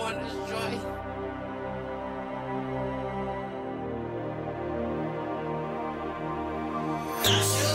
born destroyed. That's